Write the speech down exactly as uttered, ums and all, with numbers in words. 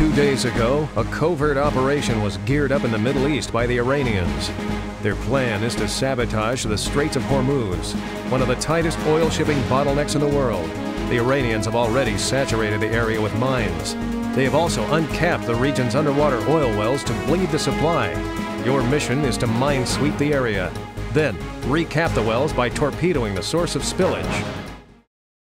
two days ago, a covert operation was geared up in the Middle East by the Iranians. Their plan is to sabotage the Straits of Hormuz, one of the tightest oil shipping bottlenecks in the world. The Iranians have already saturated the area with mines. They have also uncapped the region's underwater oil wells to bleed the supply. Your mission is to mine sweep the area, then recap the wells by torpedoing the source of spillage.